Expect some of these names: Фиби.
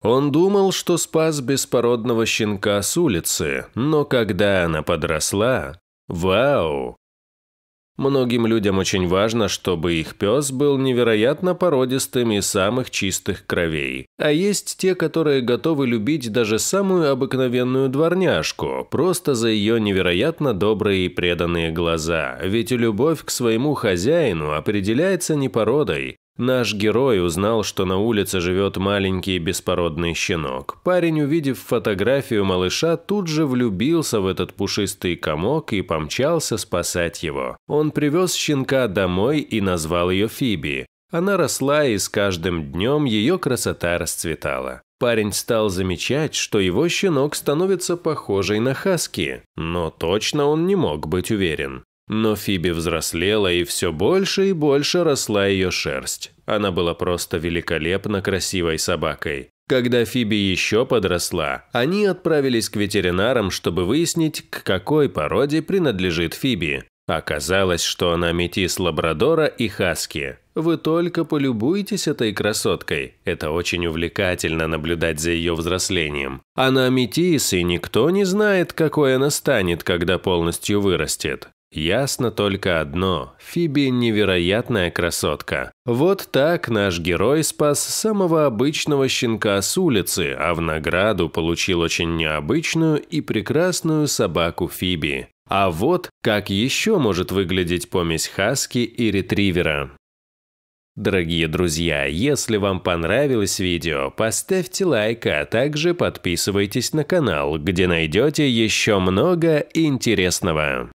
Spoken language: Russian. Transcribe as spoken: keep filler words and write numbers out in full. Он думал, что спас беспородного щенка с улицы, но когда она подросла, вау! Многим людям очень важно, чтобы их пес был невероятно породистым и самых чистых кровей. А есть те, которые готовы любить даже самую обыкновенную дворняжку, просто за ее невероятно добрые и преданные глаза. Ведь любовь к своему хозяину определяется не породой. Наш герой узнал, что на улице живет маленький беспородный щенок. Парень, увидев фотографию малыша, тут же влюбился в этот пушистый комок и помчался спасать его. Он привез щенка домой и назвал ее Фиби. Она росла, и с каждым днем ее красота расцветала. Парень стал замечать, что его щенок становится похожей на хаски, но точно он не мог быть уверен. Но Фиби взрослела, и все больше и больше росла ее шерсть. Она была просто великолепно красивой собакой. Когда Фиби еще подросла, они отправились к ветеринарам, чтобы выяснить, к какой породе принадлежит Фиби. Оказалось, что она метис лабрадора и хаски. Вы только полюбуйтесь этой красоткой. Это очень увлекательно наблюдать за ее взрослением. Она метис, и никто не знает, какой она станет, когда полностью вырастет. Ясно только одно – Фиби – невероятная красотка. Вот так наш герой спас самого обычного щенка с улицы, а в награду получил очень необычную и прекрасную собаку Фиби. А вот как еще может выглядеть помесь хаски и ретривера. Дорогие друзья, если вам понравилось видео, поставьте лайк, а также подписывайтесь на канал, где найдете еще много интересного.